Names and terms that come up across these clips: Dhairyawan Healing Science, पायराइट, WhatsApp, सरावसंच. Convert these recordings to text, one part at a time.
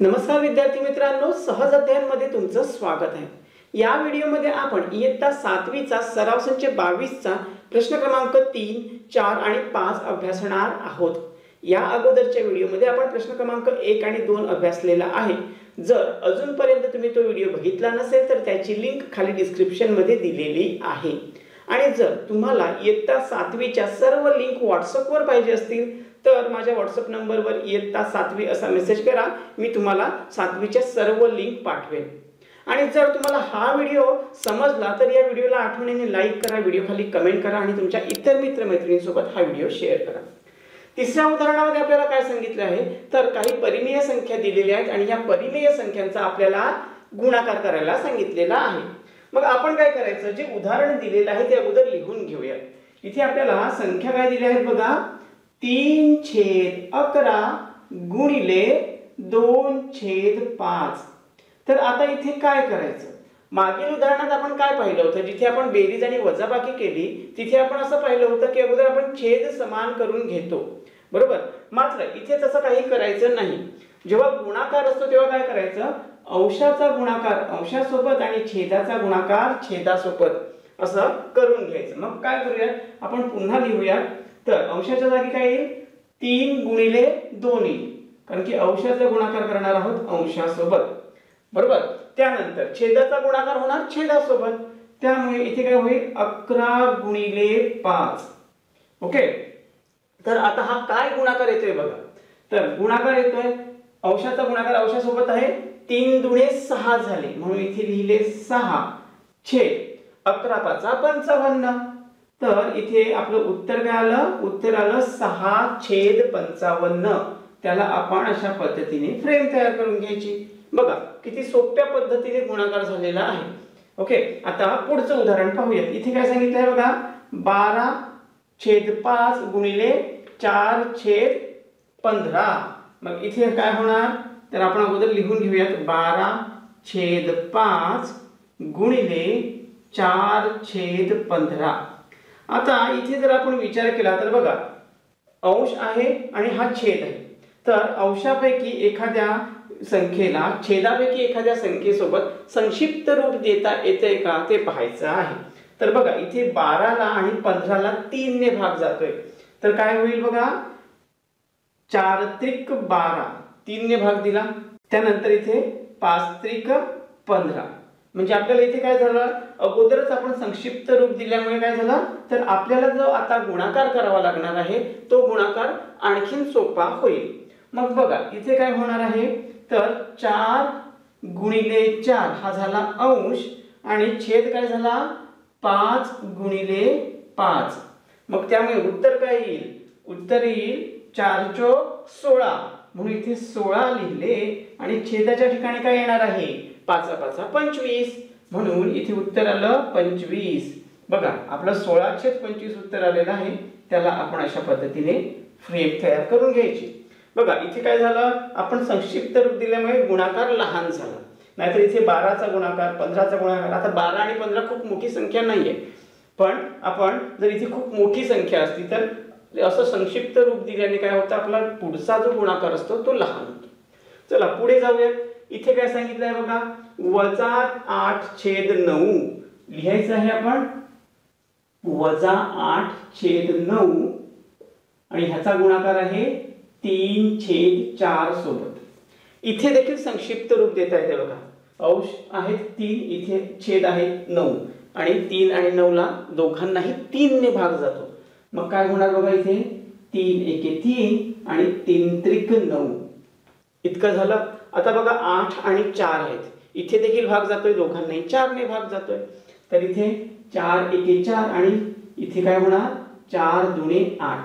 नमस्कार विद्यार्थी मित्रांनो, सहज अध्ययनमध्ये तुमचं स्वागत आहे। या व्हिडिओमध्ये आपण इयत्ता 7वी चा सरावसंच 22 चा प्रश्न क्रमांक 3, 4 आणि 5 अभ्यासणार आहोत। या अगोदरच्या व्हिडिओमध्ये आपण प्रश्न क्रमांक 1 आणि 2 अभ्यासलेला आहे। जर अजूनपर्यंत तुम्ही तो व्हिडिओ बघितला नसेल तर त्याची लिंक खाली डिस्क्रिप्शन मध्ये दिलेली आहे। आणि जर तुम्हाला इयत्ता 7वी च्या सर्व लिंक WhatsApp वर पाहिजे असतील तर माझ्या WhatsApp नंबरवर इयत्ता 7वी असा मेसेज करा, मी तुम्हाला 7वीच्या सर्व लिंक पाठवेन। आणि जर तुम्हाला हा व्हिडिओ समजला तर या व्हिडिओला आठवणीने लाईक करा, व्हिडिओ खाली कमेंट करा आणि तुमच्या इतर मित्र मैत्रिणींसोबत हा व्हिडिओ शेअर करा। तिसऱ्या उदाहरणामध्ये आपल्याला काय सांगितलं आहे तर काही परिमेय संख्या दिलेल्या आहेत आणि या परिमेय संख्यांचा आपल्याला गुणाकार करायला सांगितलेला आहे। मग आपण काय करायचं, जे उदाहरण दिलेलं आहे ते अगोदर लिहून घेऊया। इथे आपल्याला संख्या काय दिली आहे बघा, 3/11 × 2/5। तर आता इथे काय करायचं, मागील उदाहरणात आपण काय पाहिलं होतं, जिथे आपण बेरीज आणि वजाबाकी केली तिथे आपण असं पाहिलं होतं की अगोदर आपण छेद समान करून घेतो, बरोबर। मात्र इथे तसं काही करायचं नाही। जेव्हा गुणाकार असतो तेव्हा काय करायचं, अंशाचा गुणाकार अंशासोबत आणि छेदाचा गुणाकार छेदासोबत असं करून घ्यायचं। मग काय करूया आपण, पुन्हा लिहूया। तर अंशाच्या जागी काय येईल, 3 गुणिले 2 येईल, कारण की अंशाचा गुणाकार करणार आहोत अंशासोबत, बरोबर। त्यानंतर छेदाचा गुणाकार होणार छेदासोबत, त्यामुळे इथे काय होईल, 11 गुणिले 5। ओके, तर आता हा काय गुणाकार येतोय बघा, तर गुणाकार येतोय अंशाचा गुणाकार अंशासोबत आहे, 3 दुणे 6 झाले, म्हणून इथे लिहिले 6 छेद 11 × 5 = 55। तर इथे आपलं उत्तर काय आलं, उत्तर आलं 6/55। त्याला आपण अशा पद्धतीने फ्रेम तयार करून घ्यायची। बघा किती सोप्या पद्धतीने गुणाकार झालेला आहे। ओके, आता पुढचं उदाहरण पाहूयात। इथे काय सांगितलं आहे बघा, 12/5 × 4/15। मग इथे काय होणार, तर आपण अगोदर लिहून घेऊयात, 12/5 × 4/15। आता इथे जर आपण विचार केला तर बघा, अंश आहे आणि हा छेद आहे, तर अंशापैकी एखाद्या संख्येला छेदापैकी एखाद्या संख्येसोबत संक्षिप्त रूप देता येते का ते पाहायचं आहे। तर बघा इथे 12 ला आणि 15 ला 3 ने भाग जातोय, तर काय होईल बघा, 4 त्रिक 12, 3 ने भाग दिला। त्यानंतर इथे 5 त्रिक 15, म्हणजे आपल्याला इथे काय झालं, अगोदरच आपण संक्षिप्त रूप दिल्यामुळे काय झालं, तर आपल्याला जो आता गुणाकार करावा लागणार आहे तो गुणाकार आणखीन सोपा होईल। मग बघा इथे काय होणार आहे, तर 4 गुणिले 4 हा झाला अंश आणि छेद काय झाला, 5 गुणिले 5। मग त्यामुळे उत्तर काय येईल, उत्तर येईल 4 × 16, म्हणून इथे 16 लिहिले आणि छेदाच्या ठिकाणी काय येणार आहे, 5×5 = 25, म्हणून इथे उत्तर आलं 25। बघा आपलं 16/25 उत्तर आलेलं आहे। त्याला आपण अशा पद्धतीने फ्रेम तयार करून घ्यायची। बघा इथे काय झालं, आपण संक्षिप्त रूप दिल्यामुळे गुणाकार लहान झाला, नाहीतर इथे 12 चा गुणाकार 15 चा गुणाकार, आता 12 आणि 15 खूप मोठी संख्या नाहीये, पण आपण जर इथे खूप मोठी संख्या असती तर असं संक्षिप्त रूप दिल्याने काय होतं, आपला पुढचा जो गुणाकार असतो तो लहान होतो। चला पुढे जाऊया। इथे काय सांगितलंय बघा, -8/9 लिहायचं आहे आपण, -8/9 आणि ह्याचा गुणाकार आहे 3/4 सोबत। इथे देखील संक्षिप्त रूप देता येते बघा, अंश आहेत 3, इथे छेद आहे 9 आणि 3 आणि 9 ला दोघांनाही 3 ने भाग जातो। मग काय होणार बघा, इथे 3 एके 3 आणि 3 त्रिक 9 इतकं झालं। आता बघा 8 आणि 4 आहेत, इथे देखील भाग जातोय, दोघांनाही 4 ने भाग जातोय, तर इथे 4 एके 4 आणि इथे काय होणार, 4 दुणे 8।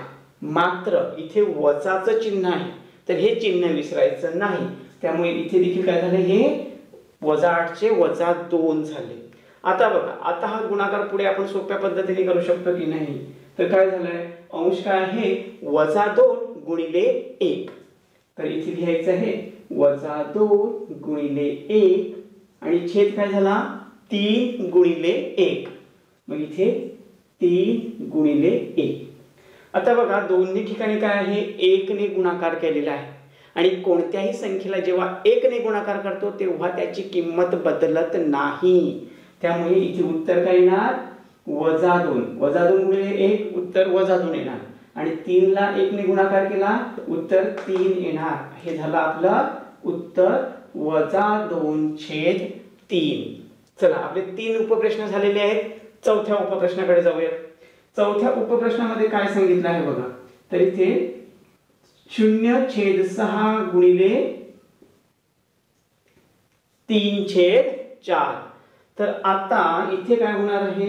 मात्र इथे वजाचं चिन्ह आहे, तर हे चिन्ह विसरायचं नाही, त्यामुळे इथे देखील काय झालं, हे -8 चे -2 झाले। आता बघा आता हा गुणाकार पुढे आपण सोप्या पद्धतीने करू शकतो की नाही, तर काय झालंय, अंश काय आहे -2 गुणिले 1, तर इथे लिहायचं आहे -2 गुणिले 1 आणि छेद काय झाला, 3 गुणिले 1, मग इथे 3 गुणिले 1। आता बघा दोन्ही ठिकाणी काय आहे, 1 ने गुणाकार केलेला आहे आणि कोणत्याही संख्येला जेव्हा 1 ने गुणाकार करतो तेव्हा त्याची किंमत बदलत नाही, त्यामुळे इथे उत्तर काय येणार -2 गुणिले 1 उत्तर -2 येणार आणि 3 ला 1 ने गुणाकार केला उत्तर 3 येणार। हे झालं आपलं उत्तर -2/3। चला आपले 3 उपप्रश्न झालेले आहेत। चौथ्या उपप्रश्नाकडे जाऊया। चौथ्या उपप्रश्नामध्ये काय सांगितलं आहे बघा, तर इथे 0/6 गुणिले 3/4। तर आता इथे काय होणार आहे,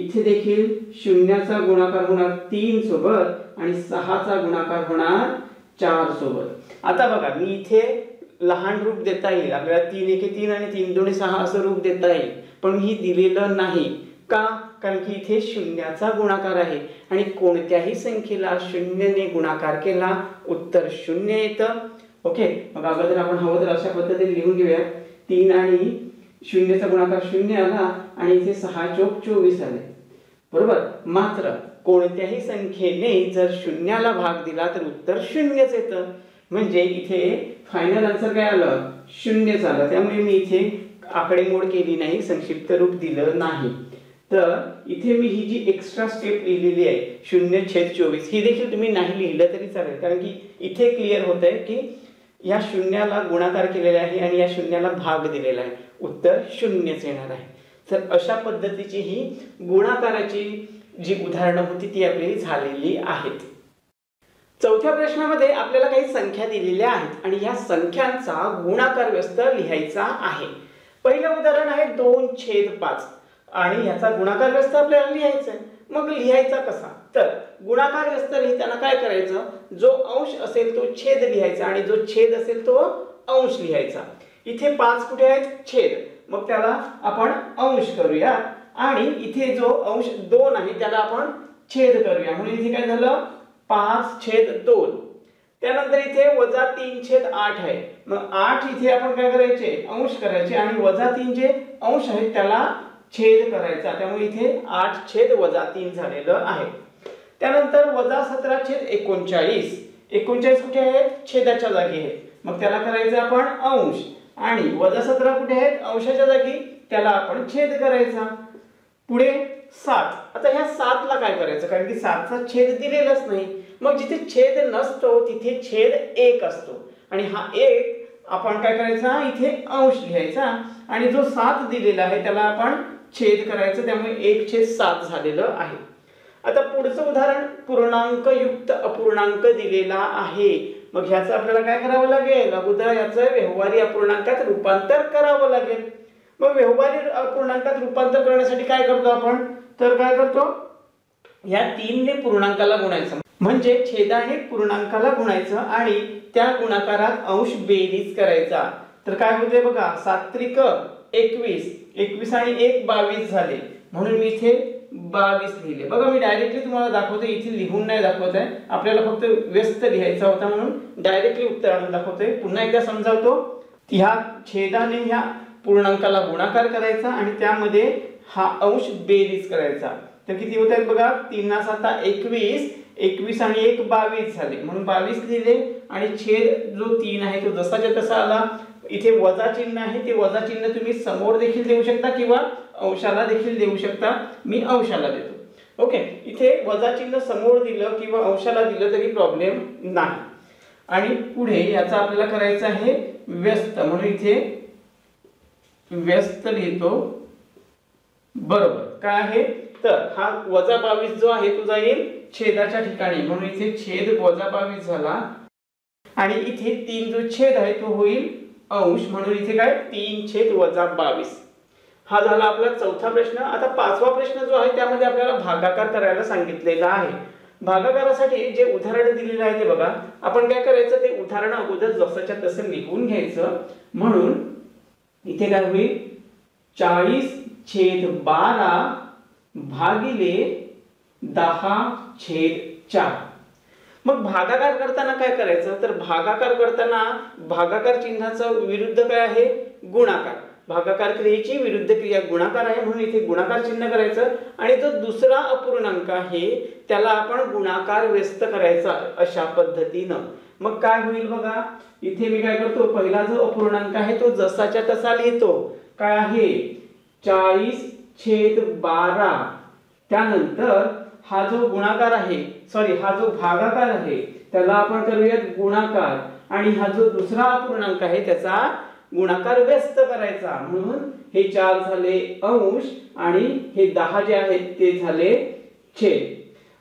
इथे देखील 0चा गुणाकार होणार 3 सोबत आणि 6चा गुणाकार होणार 4 सोबत। आता बघा मी इथे लहान रूप देता येईल आपल्याला, 3 1 3 आणि 3 2 6 असं रूप देता येईल, पण मी दिलेलं नाही का, कारण की इथे 0चा गुणाकार आहे आणि कोणत्याही संख्येला 0 ने गुणाकार केला उत्तर 0 येतं। ओके, मग अगोदर आपण हवं तर अशा पद्धतीने लिहून घेऊया, 3 आणि 0चा गुणाकार 0 आला आणि इथे 6 × 4 24 आले बरोबर। मात्र कोणत्याही संख्येने जर 0ला भाग दिला तर उत्तर 0च येतं, म्हणजे इथे फायनल आन्सर काय आलं 0च आलं। त्यामुळे मी इथे आकडेमोड केली नाही, संक्षिप्त रूप दिलं नाही। तर इथे मी ही जी एक्स्ट्रा स्टेप लिहिलेली आहे 0/24 ही देखील तुम्ही नाही लिहिलं तरी चालेल, कारण की इथे क्लिअर होतंय की या 0ला गुणाकार केलेला आहे आणि या 0ला भाग दिलेला आहे उत्तर 0च येणार आहे। तर अशा पद्धतीची ही गुणाकाराची जी उदाहरणं होती ती आपली झालेली आहेत। चौथ्या प्रश्नामध्ये आपल्याला काही संख्या दिलेल्या आहेत आणि या संख्यांचा गुणाकार व्यस्त लिहायचा आहे। पहिलं उदाहरण आहे 2/5 आणि याचा गुणाकार व्यस्त आपल्याला लिहायचा आहे। मग लिहायचा कसा, तर गुणाकार व्यस्त लिहिताना काय करायचं, जो अंश असेल तो छेद लिहायचा आणि जो छेद असेल तो अंश लिहायचा। इथे 5 कुठे आहेत छेद, मग त्याला आपण अंश करूया आणि इथे जो अंश 2 आहे त्याला आपण छेद करूया, म्हणून इथे काय झालं 5/2। त्यानंतर इथे -3/8 आहे, मग 8 इथे आपण काय करायचे अंश करायचे आणि -3 जे अंश आहेत त्याला छेद करायचा, त्यामुळे इथे 8/-3 झालेलं आहे। त्यानंतर -17/39, 39 कुठे आहेत छेदाच्या जागी आहे, मग त्याला करायचं आपण अंश आणि -17 कुठे आहेत अंशाच्या जागी त्याला आपण छेद करायचा। पुढे 7, आता ह्या 7 ला काय करायचं, कारण की 7 चा छेद दिलेलाच नाही, मग जिथे छेद नसतो तिथे छेद 1 असतो आणि हा 1 आपण काय करायचा इथे अंश लिहायचा आणि जो 7 दिलेला आहे त्याला आपण छेद करायचं, त्यामुळे 1/7 झालेलं आहे। आता पुढचं उदाहरण पूर्णांकयुक्त अपूर्णांक दिलेला आहे, मग ह्याचं आपल्याला काय करावं लागेल, अगोदर याचं व्यवहारी अपूर्णांकात रूपांतर करावं लागेल। मग व्यवहारी अपूर्णांकात रूपांतर करण्यासाठी काय करतो आपण, तर काय करतो या 3 ने पूर्णांकाला गुणायचं, म्हणजे छेदाने पूर्णांकाला गुणायचं आणि त्या गुणाकारात अंश बेरीज करायचा। तर काय होते बघा 7 × 3 = 21, 21 आणि 1 22 झाले, म्हणून मी इथे 22 लिहिले। बघा मी डायरेक्टली तुम्हाला दाखवतो, इथे लिहून नाही दाखवत आहे, आपल्याला फक्त व्यस्त लिहायचा होता म्हणून डायरेक्टली उत्तर आणून दाखवतोय। पुन्हा एकदा समजावतो, ह्या छेदाने ह्या पूर्णांकाला गुणाकार करायचा आणि त्यामध्ये हा अंश बेरीज करायचा। तर किती होत आहेत बघा 3 × 7 = 21, 21 आणि 1 22 झाले, म्हणून 22 लिहिले आणि छेद जो 3 आहे तो जसाच्या तसा आला। इथे -चिन्ह आहे, ते -चिन्ह तुम्ही समोर देखील देऊ शकता किंवा अंशाला देखील देऊ शकता, मी अंशाला देतो। ओके, इथे -चिन्ह समोर दिलं किंवा अंशाला दिलं तरी प्रॉब्लेम नाही। आणि पुढे याचा आपल्याला करायचं आहे व्यस्त, म्हणून इथे व्यस्त लिहितो बरोबर। काय आहे तर हा -22 जो आहे तो जाईल छेदाच्या ठिकाणी, म्हणून इथे छेद -22 झाला आणि इथे 3 जो छेद आहे तो होईल अंश, म्हणून इथे काय 3/-22 हा झाला आपला चौथा प्रश्न। आता पाचवा प्रश्न जो आहे त्यामध्ये आपल्याला भागाकार करायला सांगितलेला आहे। भागाकारासाठी जे उदाहरण दिलेलं आहे ते बघा, आपण काय करायचं ते उदाहरण अगोदर जसंच्या तसं लिहून घ्यायचं, म्हणून इथे काय होईल 40/12 / 10/4। मग भागाकार करताना काय करायचं, तर भागाकार करताना भागाकार चिन्हाचं विरुद्ध काय आहे गुणाकार, भागाकार क्रियेची विरुद्ध क्रिया गुणाकार आहे, म्हणून इथे गुणाकार चिन्ह करायचं आणि जो दुसरा अपूर्णांक आहे त्याला आपण गुणाकार व्यस्त करायचा अशा पद्धतीनं। मग काय होईल बघा, इथे मी काय करतो, पहिला जो अपूर्णांक आहे तो जसाच्या तसा लिहितो, काय आहे 40/12। त्यानंतर हा जो गुणाकार आहे, सॉरी हा जो भागाकार आहे त्याला आपण करूयात गुणाकार, आणि हा जो दुसरा अपूर्णांक आहे त्याचा गुणाकार व्यस्त करायचा, म्हणून हे 4 झाले अंश आणि हे 10 जे आहेत ते झाले छेद।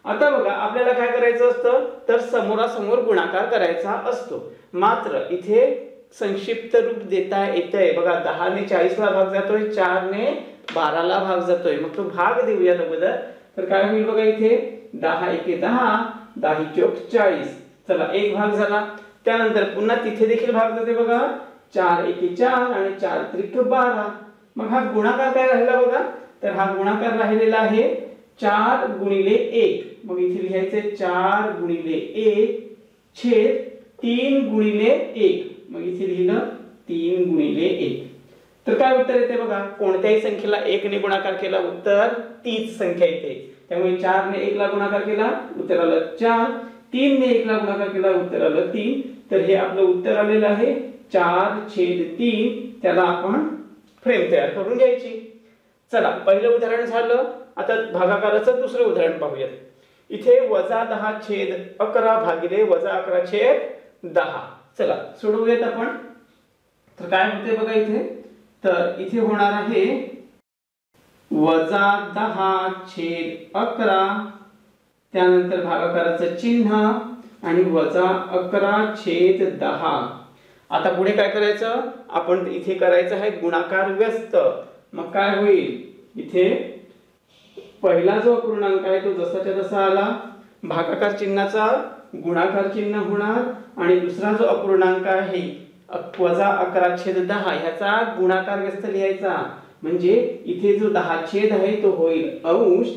आता बघा आपल्याला काय करायचं असतं तर समोरासमोर गुणाकार करायचा असतो, मात्र इथे संक्षिप्त रूप देता येतंय बघा, 10 ने 40 ला भाग जातोय, 4 ने 12 ला भाग जातोय, मग तो भाग देऊया अगोदर, तर काय होईल बघा इथे 10 × 10, 10 × 40, चला एक भाग झाला। त्यानंतर पुन्हा तिथे देखील भाग जाते बघा, 4 × 4 आणि 4 × 12, मग हा गुणाकार काय राहिला बघा, तर हा गुणाकार राहिलेला आहे 4 × 1, मग इथे लिहायचे 4 × 1 छेद 3 × 1, मग इथे लिहिलं 3 × 1। तर काय उत्तर येते बघा, कोणत्याही संख्येला 1 ने गुणाकार केला उत्तर तीच संख्या येते, त्यामुळे 4 ने 1 ला गुणाकार केला उत्तर आलं 4, 3 ने 1 ला गुणाकार केला उत्तर आलं 3, तर हे आपलं उत्तर आलेलं आहे 4/3। त्याला आपण फ्रेम तयार करून घ्यायची। चला पहिलं उदाहरण झालं, आता भागाकाराचं दुसरे उदाहरण पाहूयात। इथे -10/11 - 11/10, चला सोडवूयात आपण। तर काय होते बघा इथे, तर इथे होणार आहे -10/11, त्यानंतर भागाकाराचं चिन्ह आणि -11/10। आता पुढे काय करायचं आपण, इथे करायचं आहे गुणाकार व्यस्त, मग काय होईल इथे पहिला जो अपूर्णांक आहे तो जसाच्या तसा आला, भागाकार चिन्हाचा गुणाकार चिन्ह होणार, आणि दुसरा जो अपूर्णांक आहे -11/10 ह्याचा गुणाकार व्यस्त लिहायचा, म्हणजे इथे जो 10 छेद आहे तो होईल अंश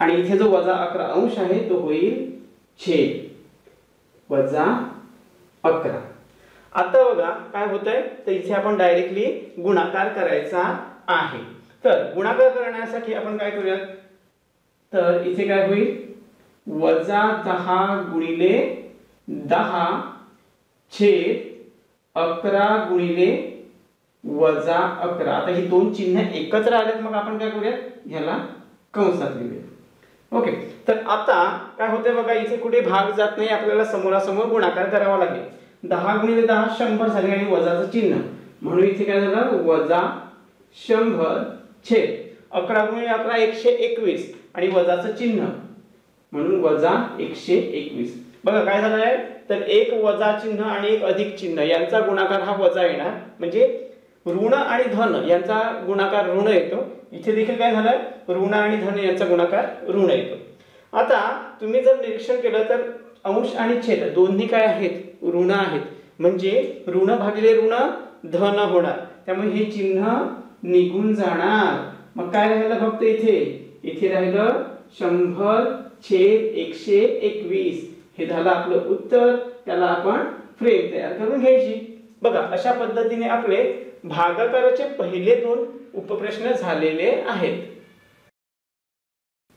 आणि इथे जो -11 अंश आहे तो होईल छेद 11। आता बघा काय होतंय, तर इथे आपण डायरेक्टली गुणाकार करायचा आहे, तर गुणाकार करण्यासाठी आपण काय करूयात, तर इथे काय होईल -10/10 छेद 11/11। आता ही दोन चिन्ह एकत्र आलेत, मग आपण काय करूयात ह्याला कंसात लिहूयात। ओके, तर आता काय होतंय बघा, इथे कुठे भाग जात नाही, आपल्याला समोरासमोर गुणाकार करावा लागेल। 10 × 10 100 झाले आणि वजाचं चिन्ह, म्हणून इथे काय झालं -100 छेद 11 × 11 121 आणि वजाचं चिन्ह, म्हणून -121। बघा काय झालं आहे, तर 1 - चिन्ह आणि 1 + चिन्ह यांचा गुणाकार हा वजा येणार, म्हणजे ऋण आणि धन यांचा गुणाकार ऋण येतो, इथे देखील काय झालं ऋण आणि धन यांचा गुणाकार ऋण येतो। आता तुम्ही जर निरीक्षण केलं तर अंश आणि छेद दोन्ही काय आहेत ऋण आहेत, म्हणजे ऋण भागिले ऋण धन होणार, त्यामुळे हे चिन्ह निघून जाणार। मग काय राहिलं फक्त इथे राहिलं 100/121, हे झालं आपलं उत्तर, त्याला आपण फ्रेम तयार करून घ्यायची। बघा अशा पद्धतीने आपले भागाकाराचे पहिले 2 उपप्रश्न झालेले आहेत।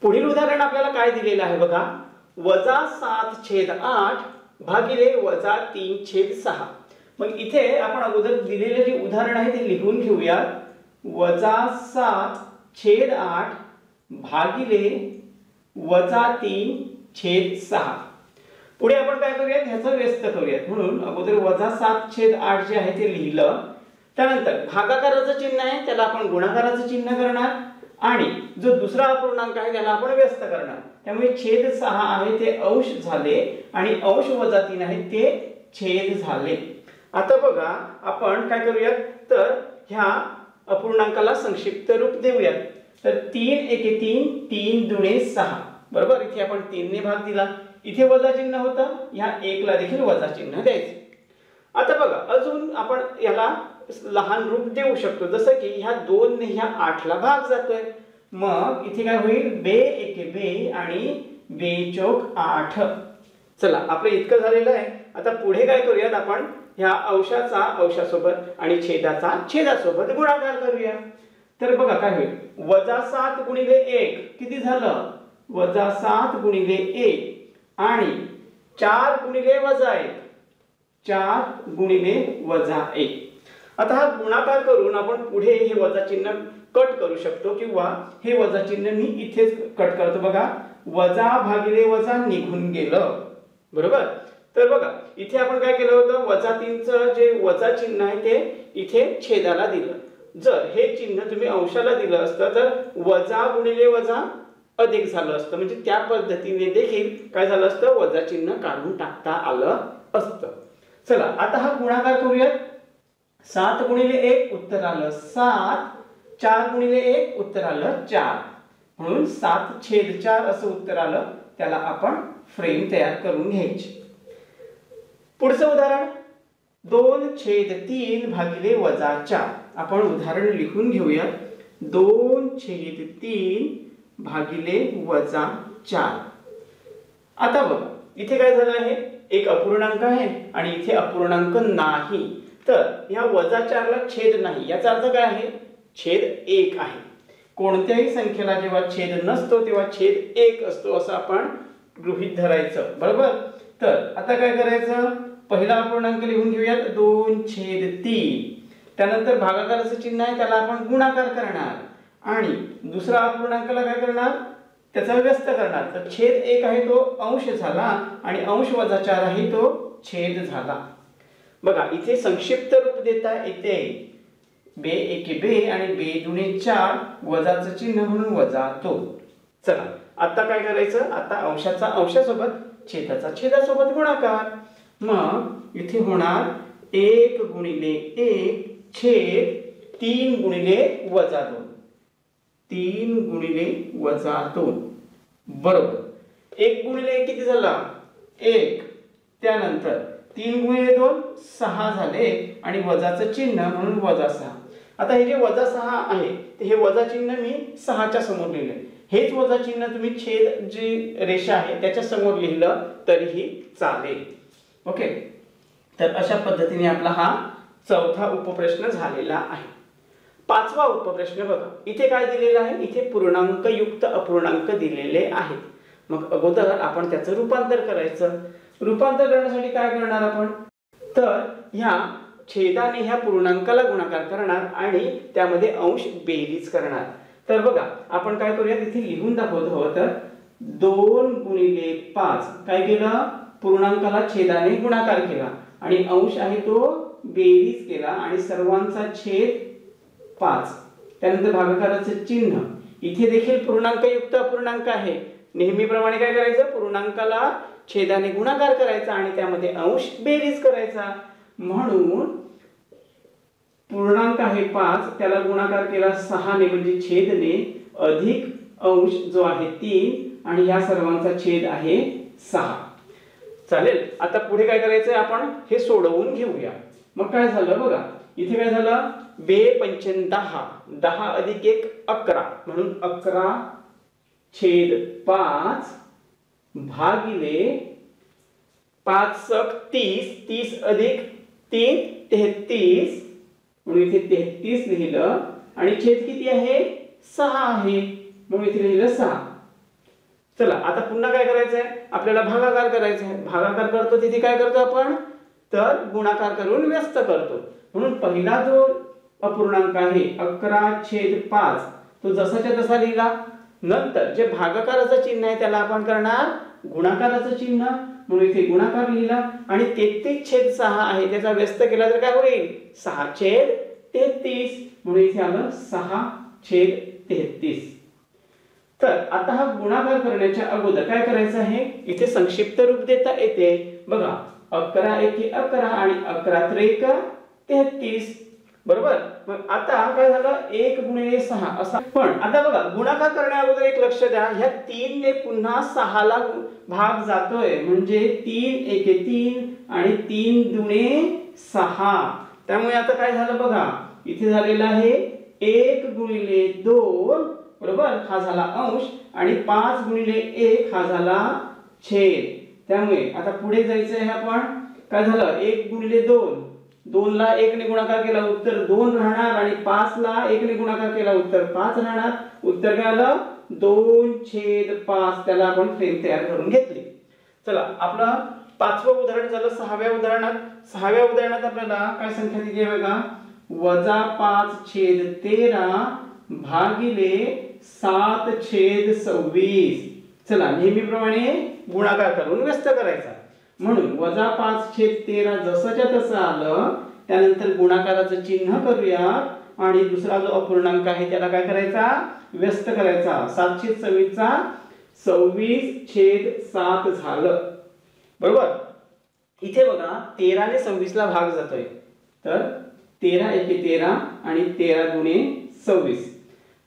पुढील उदाहरण आपल्याला काय दिलेलं आहे बघा, -7/8 - -3/6। मग इथे आपण अगोदर दिलेले जे उदाहरण आहे ते लिहून घेऊया, -7/8 - -3/6। पुढे आपण काय करूयात ह्याचं व्यस्त करूयात, म्हणून अगोदर -7/8 जे आहे ते लिहिलं, त्यानंतर भागाकाराचं चिन्ह आहे त्याला आपण गुणाकाराचं चिन्ह करणार, आणि जो दुसरा अपूर्णांक आहे त्याला आपण व्यस्त करणार, त्यामुळे -6 आहे ते अंश झाले आणि अंश - 3 आहे ते छेद झाले। आता बघा आपण काय करूयात, तर ह्या अपूर्णांकाला संक्षिप्त रूप देऊयात, तर 3 × 1 = 3, 3 × 2 = 6, बरोबर, इथे आपण 3 ने भाग दिला, इथे वजा चिन्ह होतं, ह्या 1 ला देखील वजा चिन्ह द्यायचं। आता बघा अजून आपण याला लहान रूप देऊ शकतो, जसं की ह्या 2 ने ह्या 8 ला भाग जातोय, मग इथे काय होईल 2 × 2 आणि 2 × 4 = 8। चला आपलं इतकं झालेलं आहे। आता पुढे काय करूयात आपण ह्या अंशाचा अंशासोबत आणि छेदाचा छेदासोबत गुणाकार करूया, तर बघा काय होईल -7/1 किती झालं -7/1 आणि 4 गुणिले -1 4 गुणिले वजा 1। आता हा गुणाकार करून आपण पुढे हे वजा चिन्ह कट करू शकतो किंवा हे वजा चिन्ह मी इथेच कट करतो। बघा वजा भागिले वजा निघून गेलं बरोबर। तर बघा इथे आपण काय केलं होतं, वजा 3 चं जे वजा चिन्ह आहे ते इथे छेदाला दिलं। जर हे चिन्ह तुम्ही अंशाला दिलं असतं तर वजा गुणिले वजा अधिक झालं असतं, म्हणजे त्या पद्धतीने देखील काय झालं असतं वजा चिन्ह काढून टाकता आलं असतं। चला आता हा गुणाकार करूयात। 7 गुणिले 1 उत्तर आलं 7, 4 गुणिले 1 उत्तर आलं 4, म्हणून 7/4 असं उत्तर आलं। त्याला आपण फ्रेम तयार करून घ्यायची। पुढचं उदाहरण 2/3 भागिले वजा 4। आपण उदाहरण लिखून घेऊया 2/3 भागिले वजा 4। आता बघा इथे काय झालं आहे, एक अपूर्णांक आहे आणि इथे अपूर्णांक नाही, तर या वजा 4 ला छेद नाही, याचा अर्थ काय आहे छेद 1 आहे। कोणत्याही संख्येला जेव्हा छेद नसतो तेव्हा छेद 1 असतो असं आपण गृहीत धरायचं बरोबर। तर आता काय करायचं, पहिला अपूर्णांक लिहून घेऊयात 2/3, त्यानंतर भागाकाराचं चिन्ह आहे त्याला आपण गुणाकार करणार आणि दुसरा अपूर्णांकाला काय करणार त्याचा व्यस्त करणार। तर छेद 1 आहे तो अंश झाला आणि अंश वजा 4 आहे तो छेद झाला। बघा इथे संक्षिप्त रूप देता येते, बे एके बे आणि बे दुणे 4, वजाचं चिन्ह म्हणून वजा तो। चला आता काय करायचं, आता अंशाचा अंशासोबत छेदाचा छेदासोबत गुणाकार। मग इथे होणार 1/1 छेद 3/-2, 3/-2 बरोबर। 1/1 किती झाला 1, त्यानंतर 3/2 6 झाले आणि वजाचं चिन्ह म्हणून वजा 6। आता हे जे वजा 6 आहे ते हे वजा चिन्ह मी 6 च्या समोर लिहिले, हेच वजा चिन्ह तुम्ही छेद जी रेषा आहे त्याच्या समोर लिहिलं तरीही चालेल। ओके तर अशा पद्धतीने आपला हा चौथा उपप्रश्न झालेला आहे। पाचवा उपप्रश्न बघा इथे काय दिलेला आहे, इथे पूर्णांक युक्त अपूर्णांक दिलेले आहेत। मग अगोदर आपण त्याचं रूपांतर करायचं। रूपांतर करण्यासाठी काय करणार आपण, तर ह्या छेदाने ह्या पूर्णांकाला गुणाकार करणार आणि त्यामध्ये अंश बेरीज करणार। तर बघा आपण काय करूया, इथे लिहून दाखवत आहोत 2/5 काय केलं पूर्णांकाला छेदाने गुणाकार केला आणि अंश आहे तो बेरीज केला आणि सर्वांचा छेद 5, त्यानंतर भागाकाराचं चिन्ह। इथे देखील पूर्णांकयुक्त अपूर्णांक आहे, नेहमीप्रमाणे काय करायचं पूर्णांकाला छेदाने गुणाकार करायचा आणि त्यामध्ये अंश बेरीज करायचा। म्हणून पूर्णांक आहे 5 त्याला गुणाकार केला 6 ने म्हणजे छेदने, अधिक अंश जो आहे 3 आणि या सर्वांचा छेद आहे 6। चालेल आता पुढे काय करायचं आपण हे सोडवून घेऊया। मग काय झालं बघा इथे काय झालं 2/5 10 अधिक 1 11 म्हणून 11/5 भागिले 5 × 30 30 अधिक 3 33 म्हणून इथे 33 लिहिलं आणि छेद किती आहे 6 आहे म्हणून इथे लिहिलं 6। चला आता पुन्हा काय करायचं आहे आपल्याला भागाकार करायचा आहे। भागाकार करतो तिथे काय करतो आपण तर गुणाकार करून व्यस्त करतो। म्हणून पहिला जो अपूर्णांक आहे 11/5 तो जसाच्या तसा लिहिला, नंतर जे भागाकाराचं चिन्ह आहे त्याला आपण करणार गुणाकाराचं चिन्ह म्हणून इथे गुणाकार लिहिला आणि 33/6 आहे त्याचा व्यस्त केला तर काय होईल 6/33 म्हणून इथे आलं 6/33। तर आता हा गुणाकार करण्याच्या अगोदर काय करायचं आहे, इथे संक्षिप्त रूप देता येते। बघा 11 एके 11 आणि 11 त्रिक 33 बरोबर। मग आता काय झालं 1/6 असा। पण आता बघा गुणाकार करण्या अगोदर एक लक्ष द्या, ह्या 3 ने पुन्हा 6 ला भाग जातोय म्हणजे 3 एके 3 आणि 3 दुणे 6। त्यामुळे आता काय झालं बघा इथे झालेलं आहे 1/2 बरोबर, हा झाला अंश आणि 5/1 हा झाला छेद। त्यामुळे आता पुढे जायचं आहे आपण काय झालं 1/2 2 ला 1 ने गुणाकार केला उत्तर 2 राहणार आणि 5 ला 1 ने गुणाकार केला उत्तर 5 राहणार। उत्तर काय आलं 2/5 त्याला आपण फ्रेम तयार करून घेतली। चला आपला पांचवं उदाहरण झालं। सहाव्या उदाहरणात आपल्याला काय संख्या दिली आहे बघा, -5/13 भागिले 7/26। चला नेहमीप्रमाणे गुणाकार करून व्यस्त करायचा, म्हणून -5/13 जसंच्या तसं आलं, त्यानंतर गुणाकाराचं चिन्ह करूया आणि दुसरा जो अपूर्णांक आहे त्याला काय करायचा, व्यस्त करायचा। 7/26 चा 26/7 झालं, बरोबर। इथे बघा 13 ने 26 ला भाग जातोय, तर 13 × 13 आणि 13 × 26,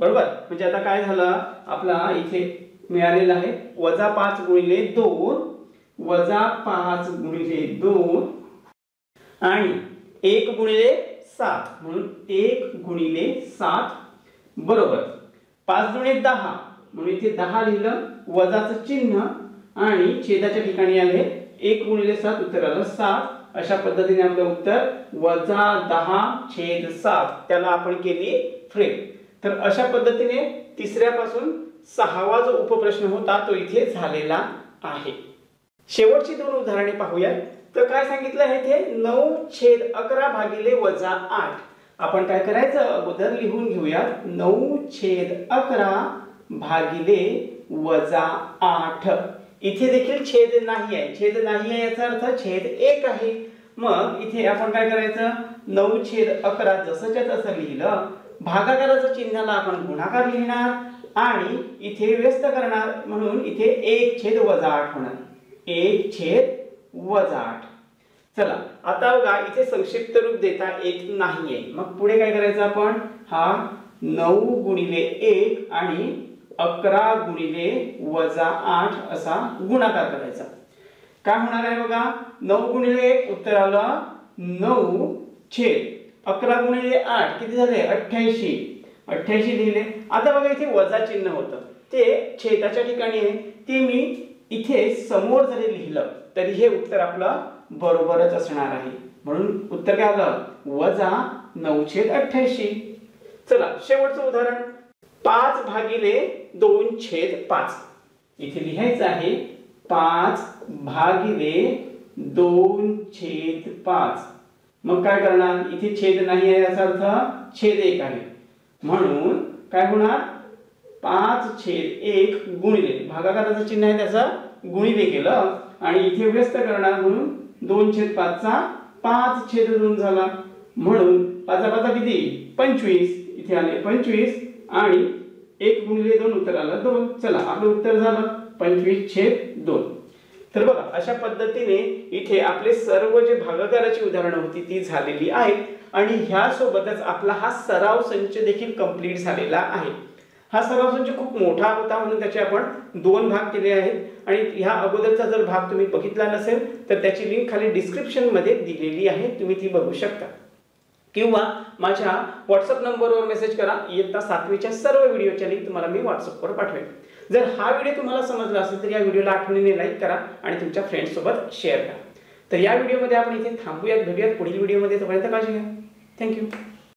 बरोबर। म्हणजे आता काय झालं, आपला इथे मिळालेला आहे -5 × 2 आणि 1 × 7, म्हणून 1 × 7, बरोबर। 5 × 10 म्हणून इथे 10 लिहिलं, वजाचं चिन्ह आणि छेदाच्या ठिकाणी आले 1 × 7, उत्तर आलं 7। अशा पद्धतीने आपलं उत्तर -10/7, त्याला आपण केली फ्रेम। तर अशा पद्धतीने तिसऱ्यापासून 6वा जो उपप्रश्न होता तो इथे झालेला आहे। शेवटची दोन उदाहरणे पाहूया। तर काय सांगितलं आहे इथे, 9/11 भागिले 8। आपण काय करायचं, अगोदर लिहून घेऊयात 9/11 भागिले 8। इथे देखील छेद नाही आहे, याचा अर्थ छेद 1 आहे। मग इथे आपण काय करायचं, 9/11 जसंच्या तसं लिहिलं, भागाकाराचं चिन्हाला आपण गुणाकार लिहिणार आणि इथे व्यस्त करणार, म्हणून इथे 1/-8 होणार, 1/-8। चला आता बघा इथे संक्षिप्त रूप देता येत नाहीये, मग पुढे काय करायचं आपण, हा 9 × 1 आणि 11 × 8 असा गुणाकार करायचा। काय होणार आहे बघा, 9 × 1 उत्तर आलं 9/11 × 8 किती झाले, 88 लिहिले। आता बघा इथे वजा चिन्ह होतं, ते छेदाच्या ठिकाणी आहे, ते मी इथे समोर जरी लिहिलं तरी हे उत्तर आपलं बरोबरच असणार आहे, म्हणून उत्तर काय आलं, -9/88। चला शेवटचं उदाहरण, 5/2/5। इथे लिहायचं आहे 5/2/5। मग काय करणार, इथे छेद नाही आहे, याचा अर्थ छेद 1 आहे, म्हणून काय होणार, 5/1 भागाकाराचं चिन्ह आहे त्याचं गुणिले केलं आणि इथे व्यस्त करणार, म्हणून 2/5 चा 5/2 झाला, म्हणून 5×5 किती, 25 इथे आले 25 आणि 1 × 2 उत्तर आलं 2। चला आपलं उत्तर झालं 25/2। तर बघा अशा पद्धतीने इथे आपले सर्व जे भागाकाराची उदाहरणं होती ती झालेली आहेत आणि ह्या सोबतच आपला हा सराव संच देखील कंप्लीट झालेला आहे। हा सराव संच खूप मोठा होता म्हणून त्याचे आपण 2 भाग केले आहेत आणि ह्या अगोदरचा जर भाग तुम्ही बघितला नसेल तर त्याची लिंक खाली डिस्क्रिप्शन मध्ये दिलेली आहे, तुम्ही ती बघू शकता किंवा माझ्या व्हॉट्सअप नंबरवर मेसेज करा। इयत्ता 7वीच्या सर्व व्हिडिओच्या लिंक तुम्हाला मी व्हॉट्सअपवर पाठवेन। जर हा व्हिडिओ तुम्हाला समजला असेल तर या व्हिडिओला आठवणीने लाईक करा आणि तुमच्या फ्रेंड्स सोबत शेअर करा। तर या व्हिडिओमध्ये आपण इथे थांबूयात, भेटूयात पुढील व्हिडिओमध्ये, तोपर्यंत काळजी घ्या। थँक्यू।